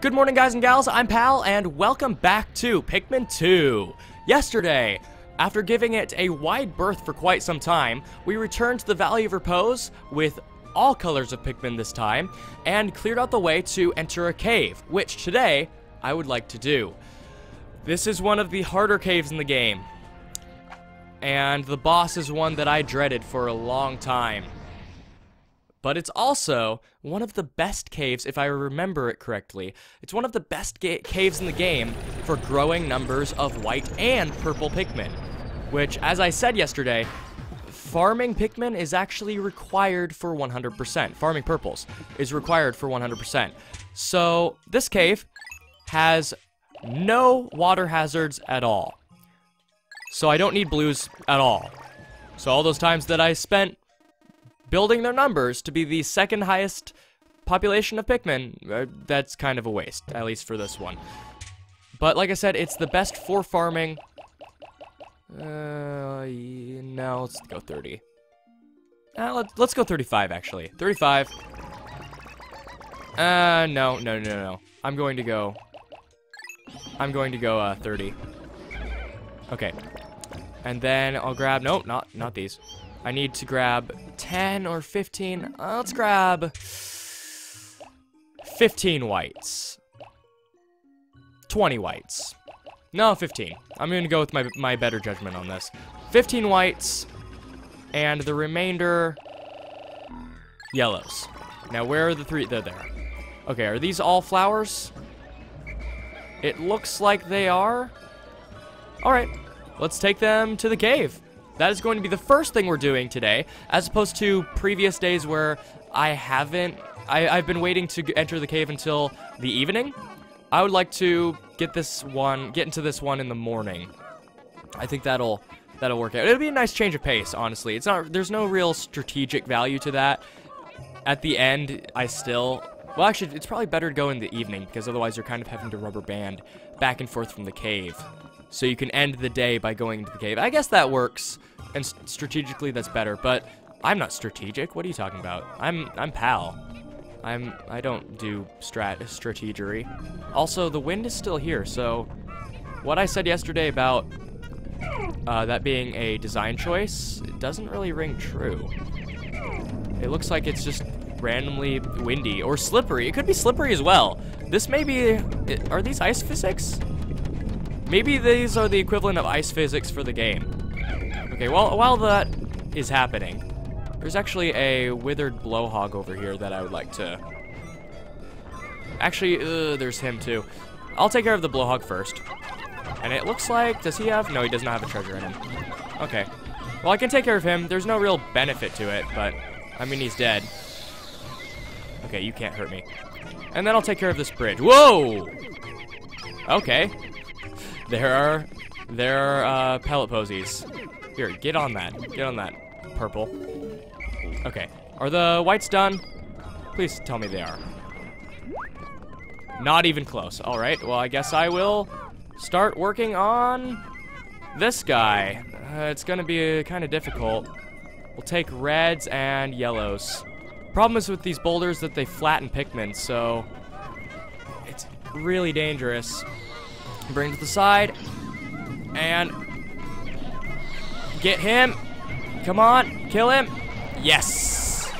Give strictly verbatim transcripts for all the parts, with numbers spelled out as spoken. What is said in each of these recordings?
Good morning, guys and gals, I'm Pal, and welcome back to Pikmin two. Yesterday, after giving it a wide berth for quite some time, we returned to the Valley of Repose with all colors of Pikmin this time, and cleared out the way to enter a cave, which today, I would like to do. This is one of the harder caves in the game, and the boss is one that I dreaded for a long time. But it's also one of the best caves, if I remember it correctly. It's one of the best ga caves in the game for growing numbers of white and purple Pikmin. Which, as I said yesterday, farming Pikmin is actually required for one hundred percent. Farming purples is required for one hundred percent. So, this cave has no water hazards at all. So I don't need blues at all. So all those times that I spent building their numbers to be the second highest population of Pikmin, uh, that's kind of a waste, at least for this one. But like I said, it's the best for farming. Uh, no, let's go thirty. Uh, let's, let's go thirty-five, actually. thirty-five. Uh, no, no, no, no. I'm going to go... I'm going to go, uh, thirty. Okay. And then I'll grab... No, not, not these. I need to grab ten or fifteen. Uh, let's grab fifteen whites. twenty whites. No, fifteen. I'm going to go with my, my better judgment on this. fifteen whites and the remainder yellows. Now, where are the three? They're there. Okay, are these all flowers? It looks like they are. All right, let's take them to the cave. That is going to be the first thing we're doing today, as opposed to previous days where I haven't... I, I've been waiting to enter the cave until the evening. I would like to get this one, get into this one in the morning. I think that'll that'll work out. It'll be a nice change of pace, honestly. It's not... There's no real strategic value to that. At the end, I still... Well, actually, it's probably better to go in the evening, because otherwise you're kind of having to rubber band back and forth from the cave. So you can end the day by going into the cave. I guess that works, and strategically that's better, but I'm not strategic. What are you talking about? I'm I'm Pal. I'm I don't do strat strategery. Also, the wind is still here, so what I said yesterday about uh, that being a design choice, it doesn't really ring true. It looks like it's just randomly windy or slippery. It could be slippery as well. This may be... Are these ice physics? Maybe these are the equivalent of ice physics for the game. Okay, well, while that is happening, there's actually a withered blowhog over here that I would like to... Actually, uh, there's him too. I'll take care of the blowhog first. And it looks like... Does he have... No, he does not have a treasure in him. Okay. Well, I can take care of him. There's no real benefit to it, but... I mean, he's dead. Okay, you can't hurt me. And then I'll take care of this bridge. Whoa! Okay. There are, there are uh, pellet posies. Here, get on that. Get on that, purple. Okay. Are the whites done? Please tell me they are. Not even close. All right. Well, I guess I will start working on this guy. Uh, it's going to be uh, kind of difficult. We'll take reds and yellows. Problem is with these boulders that they flatten Pikmin, so it's really dangerous. Bring to the side and get him. Come on, kill him. Yes,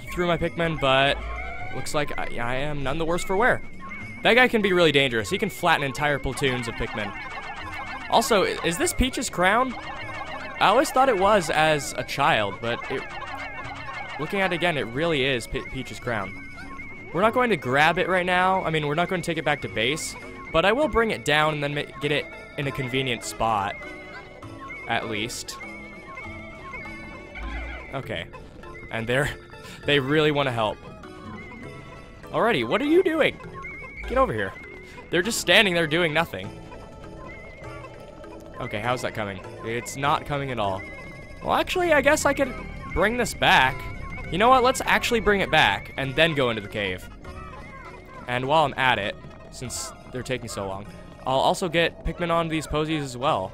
he threw my Pikmin, but looks like I, I am none the worse for wear. That guy can be really dangerous. He can flatten entire platoons of Pikmin. Also, is this Peach's Crown? I always thought it was as a child, but it, looking at it again, it really is Pe- Peach's Crown. We're not going to grab it right now. I mean, we're not going to take it back to base. But I will bring it down and then get it in a convenient spot, at least. Okay. And they're, they really want to help. Alrighty, what are you doing? Get over here. They're just standing there doing nothing. Okay, how's that coming? It's not coming at all. Well, actually, I guess I could bring this back. You know what? Let's actually bring it back and then go into the cave. And while I'm at it, since... they're taking so long. I'll also get Pikmin on these posies as well.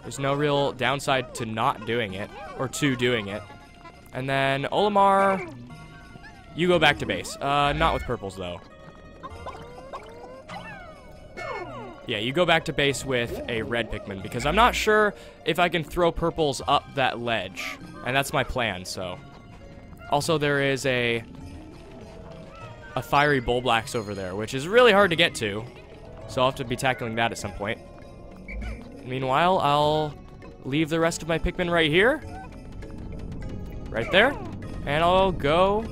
There's no real downside to not doing it, or to doing it. And then Olimar, you go back to base. Uh, not with purples though. Yeah, you go back to base with a red Pikmin, because I'm not sure if I can throw purples up that ledge. And that's my plan, so. Also, there is a a fiery Bullblax over there, which is really hard to get to. So I'll have to be tackling that at some point. Meanwhile, I'll leave the rest of my Pikmin right here. Right there. And I'll go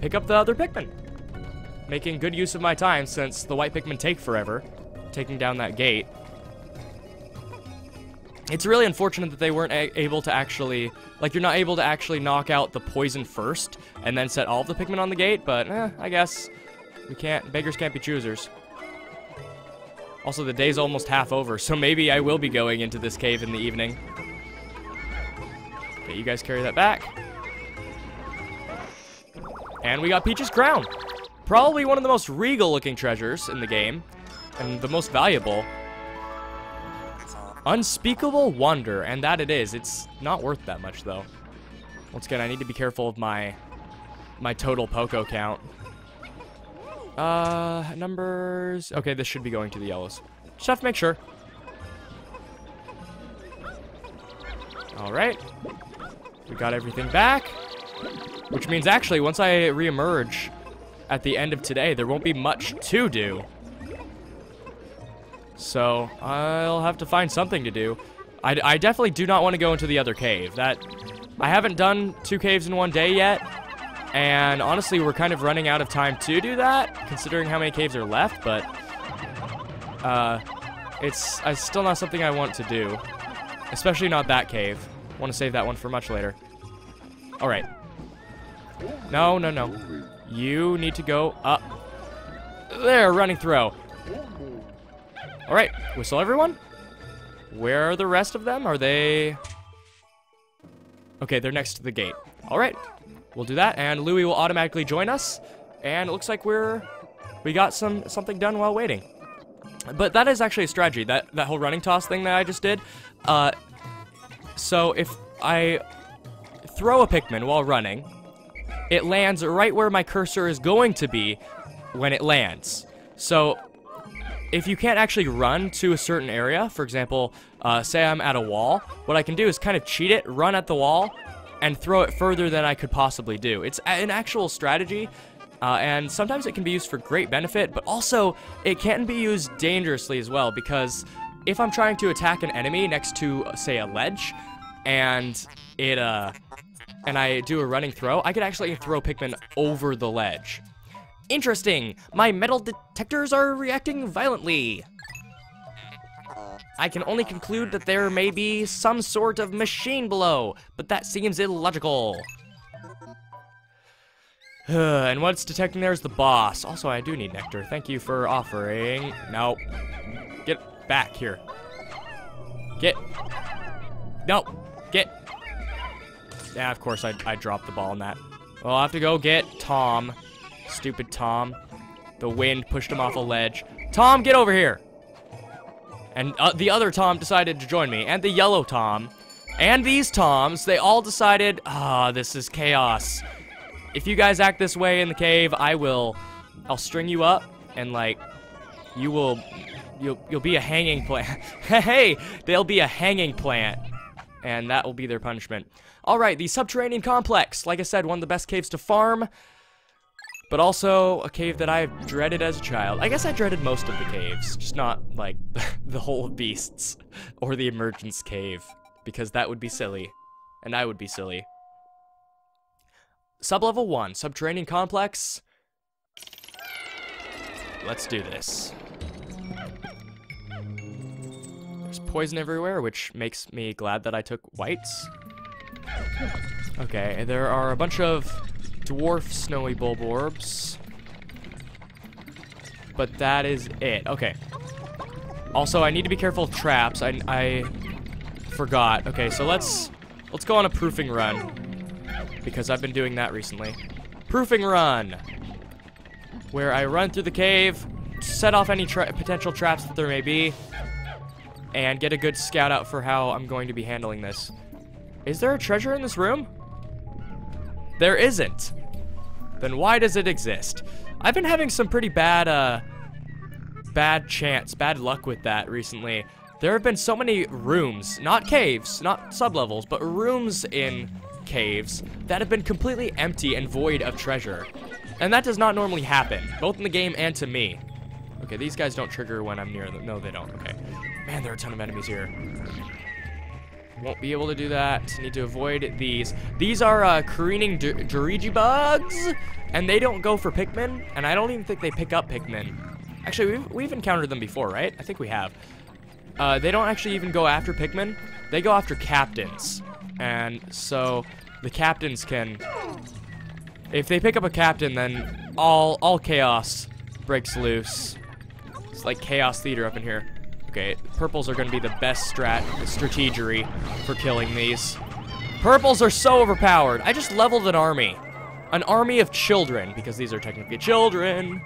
pick up the other Pikmin. Making good use of my time, since the white Pikmin take forever taking down that gate. It's really unfortunate that they weren't able to actually, like, you're not able to actually knock out the poison first and then set all of the Pikmin on the gate, but eh, I guess we can't, beggars can't be choosers. Also, the day's almost half over, so maybe I will be going into this cave in the evening. Okay, you guys carry that back. And we got Peach's Crown. Probably one of the most regal looking treasures in the game, and the most valuable. Unspeakable wonder, and that it is. It's not worth that much, though. Once again, I need to be careful of my my total Poco count. Uh, numbers... Okay, this should be going to the yellows. Just have to make sure. Alright. We got everything back. Which means, actually, once I reemerge at the end of today, there won't be much to do. So, I'll have to find something to do. I, I definitely do not want to go into the other cave. That I haven't done two caves in one day yet. And honestly, we're kind of running out of time to do that, considering how many caves are left. But uh, it's, it's still not something I want to do. Especially not that cave. I want to save that one for much later. Alright. No, no, no. You need to go up. There, running throw. Alright, whistle everyone. Where are the rest of them? Are they... Okay, they're next to the gate. Alright, we'll do that, and Louie will automatically join us. And it looks like we're... We got some something done while waiting. But that is actually a strategy, that, that whole running toss thing that I just did. Uh, so if I throw a Pikmin while running, it lands right where my cursor is going to be when it lands. So... if you can't actually run to a certain area, for example, uh, say I'm at a wall, what I can do is kind of cheat it, run at the wall, and throw it further than I could possibly do. It's an actual strategy, uh, and sometimes it can be used for great benefit, but also it can be used dangerously as well, because if I'm trying to attack an enemy next to, say, a ledge, and it uh, and I do a running throw, I could actually throw Pikmin over the ledge. Interesting! My metal detectors are reacting violently! I can only conclude that there may be some sort of machine below, but that seems illogical. And what's detecting there is the boss. Also, I do need nectar. Thank you for offering. No. Get back here. Get. No. Get. Yeah, of course, I, I dropped the ball on that. Well, I'll have to go get Tom. Stupid Tom. The wind pushed him off a ledge. Tom, get over here! And uh, the other Tom decided to join me. And the yellow Tom. And these Toms, they all decided, ah, this is chaos. If you guys act this way in the cave, I will... I'll string you up, and, like, you will... You'll, you'll be a hanging plant. Hey! They'll be a hanging plant. And that will be their punishment. Alright, the Subterranean Complex. Like I said, one of the best caves to farm. But also, a cave that I dreaded as a child. I guess I dreaded most of the caves, just not, like, the Hole of Beasts or the Emergence Cave, because that would be silly, and I would be silly. Sublevel one, Subterranean Complex. Let's do this. There's poison everywhere, which makes me glad that I took whites. Okay, there are a bunch of... dwarf snowy Bulborbs. But that is it. Okay. Also, I need to be careful of traps. I, I forgot. Okay, so let's let's go on a proofing run, because I've been doing that recently. Proofing run, where I run through the cave, set off any tra potential traps that there may be, and get a good scout out for how I'm going to be handling this. Is there a treasure in this room? There isn't. Then why does it exist? I've been having some pretty bad, uh, bad chance, bad luck with that recently. There have been so many rooms, not caves, not sublevels, but rooms in caves that have been completely empty and void of treasure. And that does not normally happen, both in the game and to me. Okay, these guys don't trigger when I'm near them. No, they don't. Okay. Man, there are a ton of enemies here. Won't be able to do that. Need to avoid these. These are uh, Careening Dirigibugs, and they don't go for Pikmin, and I don't even think they pick up Pikmin. Actually, we've, we've encountered them before, right? I think we have. Uh, they don't actually even go after Pikmin. They go after captains, and so the captains can... If they pick up a captain, then all, all chaos breaks loose. It's like chaos theater up in here. Okay, purples are going to be the best strat, strategery for killing these. Purples are so overpowered. I just leveled an army. An army of children, because these are technically children.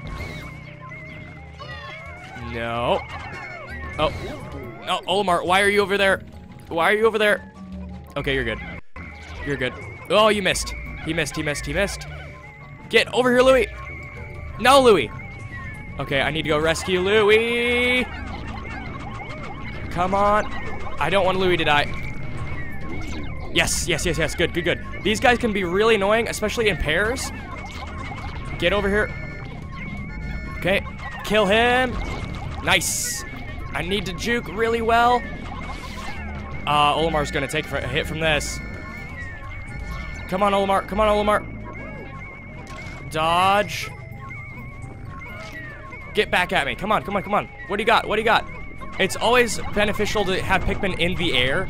No. Oh. Oh, Olimar, why are you over there? Why are you over there? Okay, you're good. You're good. Oh, you missed. He missed, he missed, he missed. Get over here, Louie. No, Louie. Okay, I need to go rescue Louie. Come on. I don't want Louie to die. Yes, yes, yes, yes. Good, good, good. These guys can be really annoying, especially in pairs. Get over here. Okay. Kill him. Nice. I need to juke really well. Uh, Olimar's going to take a hit from this. Come on, Olimar. Come on, Olimar. Dodge. Get back at me. Come on, come on, come on. What do you got? What do you got? It's always beneficial to have Pikmin in the air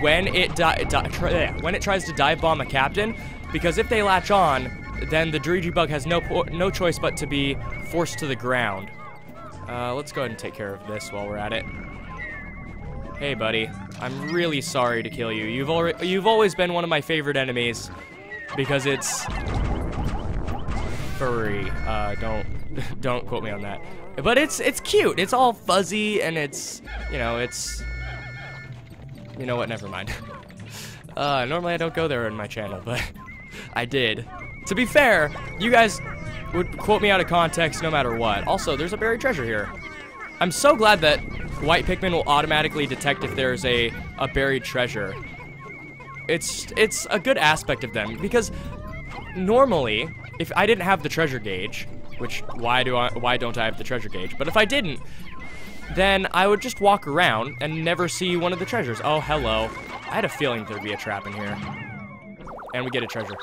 when it di di tri when it tries to dive bomb a captain, because if they latch on, then the Dirigibug has no po no choice but to be forced to the ground. Uh, let's go ahead and take care of this while we're at it. Hey, buddy, I'm really sorry to kill you. You've already you've always been one of my favorite enemies because it's furry. Uh, don't. Don't quote me on that, but it's it's cute. It's all fuzzy and it's you know it's you know what? Never mind. uh, normally I don't go there in my channel, but I did. To be fair, you guys would quote me out of context no matter what. Also, there's a buried treasure here. I'm so glad that white Pikmin will automatically detect if there's a a buried treasure. It's it's a good aspect of them because normally if I didn't have the treasure gauge. Which, why do I, why don't I have the treasure gauge? But if I didn't, then I would just walk around and never see one of the treasures. Oh, hello. I had a feeling there'd be a trap in here. And we get a treasure.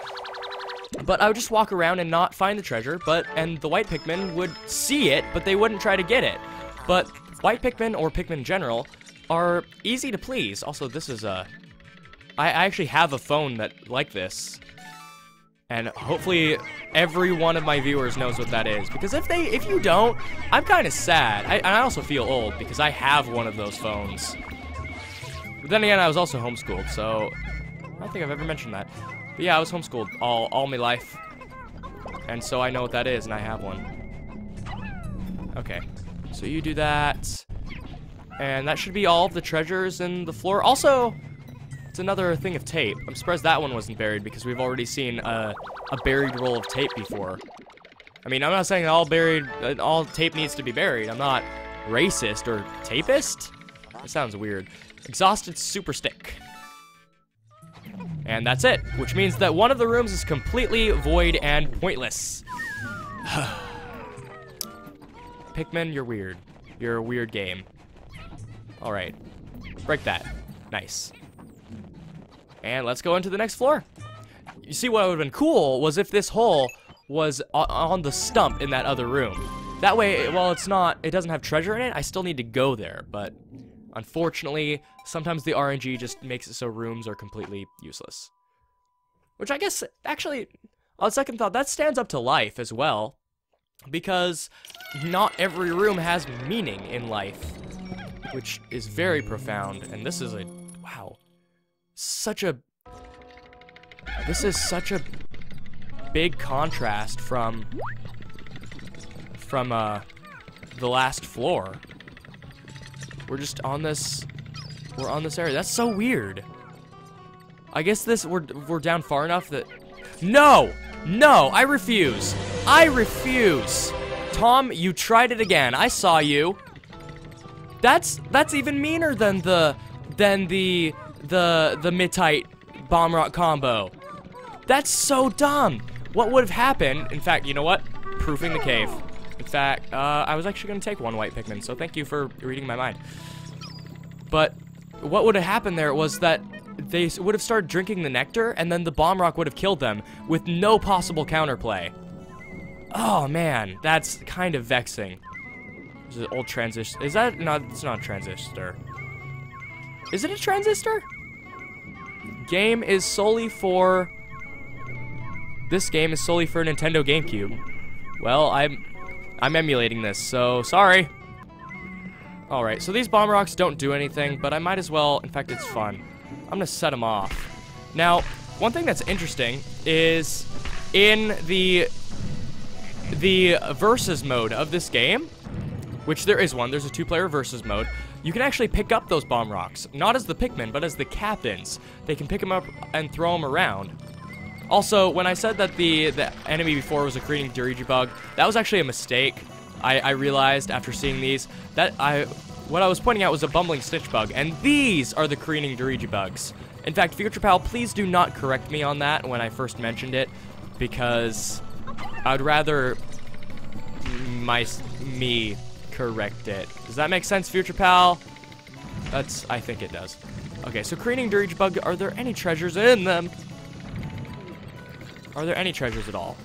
But I would just walk around and not find the treasure, but, and the white Pikmin would see it, but they wouldn't try to get it. But white Pikmin, or Pikmin in general, are easy to please. Also, this is a, I, I actually have a phone that, like this. And hopefully every one of my viewers knows what that is, because if they if you don't, I'm kind of sad. I, and I also feel old because I have one of those phones. But then again, I was also homeschooled, so I don't think I've ever mentioned that. But yeah, I was homeschooled all all my life, and so I know what that is, and I have one. Okay, so you do that, and that should be all of the treasures in the floor. Also. It's another thing of tape. I'm surprised that one wasn't buried because we've already seen uh, a buried roll of tape before. I mean, I'm not saying all buried, uh, all tape needs to be buried. I'm not racist or tapist. That sounds weird. Exhausted super stick. And that's it, which means that one of the rooms is completely void and pointless. Pikmin, you're weird. You're a weird game. All right, break that. Nice. And let's go into the next floor. You see, what would have been cool was if this hole was on the stump in that other room. That way, while it's not, it doesn't have treasure in it, I still need to go there. But unfortunately, sometimes the R N G just makes it so rooms are completely useless. Which I guess, actually, on second thought, that stands up to life as well. Because not every room has meaning in life. Which is very profound. And this is a, wow. Such a this is such a big contrast from from uh the last floor. We're just on this we're on this area. That's so weird. I guess this we're we're down far enough that no no I refuse I refuse Tom, you tried it again. I saw you. That's that's even meaner than the than the the the Mittite bomb rock combo. That's so dumb. What would have happened? In fact, you know what? Proofing the cave. In fact, uh, I was actually gonna take one white Pikmin, so thank you for reading my mind. But what would have happened there was that they would have started drinking the nectar, and then the bomb rock would have killed them with no possible counterplay. Oh man, that's kind of vexing. This is an old transistor. Is that not? It's not a transistor. Is it a transistor? Game is solely for. This game is solely for Nintendo GameCube. Well, I'm, I'm emulating this, so sorry. All right, so these bomb rocks don't do anything, but I might as well. In fact, it's fun. I'm gonna set them off. Now, one thing that's interesting is in the the versus mode of this game, which there is one. There's a two-player versus mode. You can actually pick up those bomb rocks, not as the Pikmin, but as the captains. They can pick them up and throw them around. Also, when I said that the, the enemy before was a Careening Dirigibug, that was actually a mistake. I, I realized after seeing these that I what I was pointing out was a Bumbling Stitch Bug, and these are the Careening Dirigibugs. In fact, Future Pal, please do not correct me on that when I first mentioned it, because I'd rather my me correct it. Does that make sense, Future Pal? That's I think it does. Okay, so Careening Dirigibug, are there any treasures in them? Are there any treasures at all?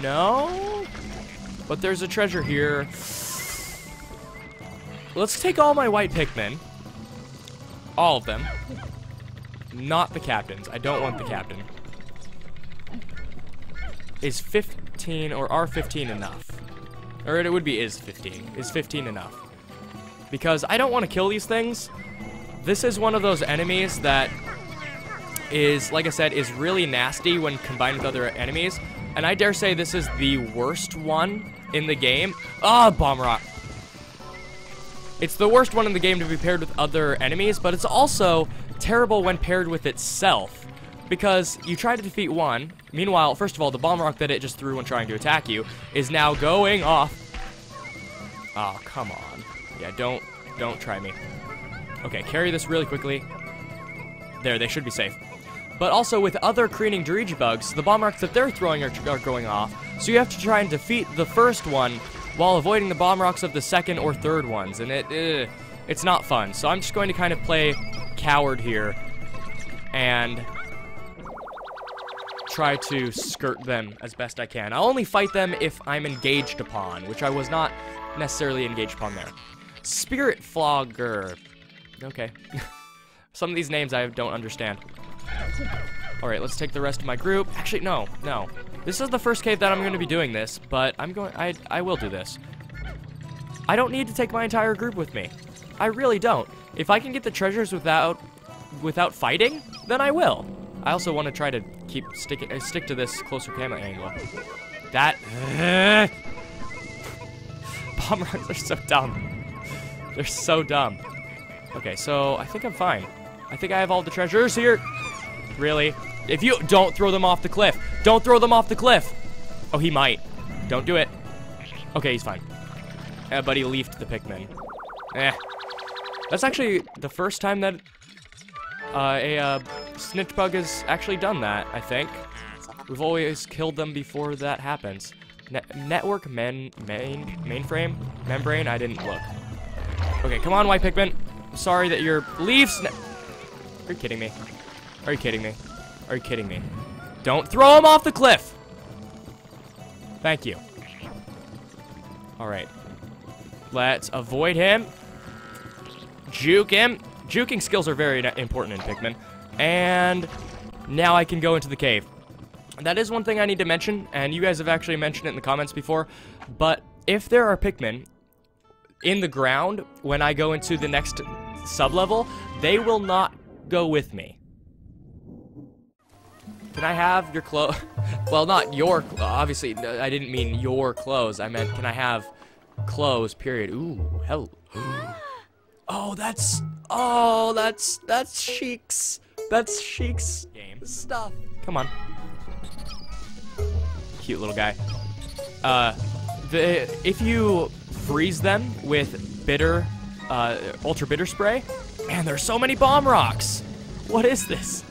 No? But there's a treasure here. Let's take all my white Pikmin. All of them. Not the captains. I don't want the captain. Is fifteen or are fifteen enough? Or it would be is fifteen. Is fifteen enough? Because I don't want to kill these things. This is one of those enemies that is, like I said, is really nasty when combined with other enemies. And I dare say this is the worst one in the game. Ah, oh, bomb rock. It's the worst one in the game to be paired with other enemies, but it's also terrible when paired with itself. Because you try to defeat one. Meanwhile, first of all, the bomb rock that it just threw when trying to attack you is now going off. Oh, come on. Yeah, don't, don't try me. Okay, carry this really quickly. There, they should be safe. But also with other Careening Dirigibugs, the bomb rocks that they're throwing are, are going off, so you have to try and defeat the first one while avoiding the bomb rocks of the second or third ones, and it uh, it's not fun. So I'm just going to kind of play coward here and try to skirt them as best I can. I'll only fight them if I'm engaged upon, which I was not necessarily engaged upon there. Spirit Flogger. Okay. Some of these names I don't understand. Alright, let's take the rest of my group. Actually, no, no. This is the first cave that I'm going to be doing this, but I'm going, I, I will do this. I don't need to take my entire group with me. I really don't. If I can get the treasures without, without fighting, then I will. I also want to try to keep sticking, uh, stick to this closer camera angle. That, uh, bomb runs are so dumb. They're so dumb. Okay, so I think I'm fine. I think I have all the treasures here. Really? If you don't throw them off the cliff. Don't throw them off the cliff. Oh, he might. Don't do it. Okay, he's fine. Uh, but he leafed the Pikmin. Eh. That's actually the first time that uh, a uh, snitch bug has actually done that, I think. We've always killed them before that happens. Ne network men main mainframe? Membrane? I didn't look. Okay, come on, white Pikmin. Sorry that your leaves. Are you kidding me? Are you kidding me? Are you kidding me? Don't throw him off the cliff! Thank you. Alright. Let's avoid him. Juke him. Juking skills are very important in Pikmin. And now I can go into the cave. That is one thing I need to mention, and you guys have actually mentioned it in the comments before, but if there are Pikmin in the ground when I go into the next sub-level, they will not go with me. Can I have your clothes? Well, not your, obviously, I didn't mean your clothes. I meant, can I have clothes, period. Ooh, hell. Oh, that's, oh, that's, that's Sheik's, that's Sheik's game stuff. Come on. Cute little guy. Uh, the, if you freeze them with bitter, uh, ultra bitter spray. Man, there's so many bomb rocks. What is this?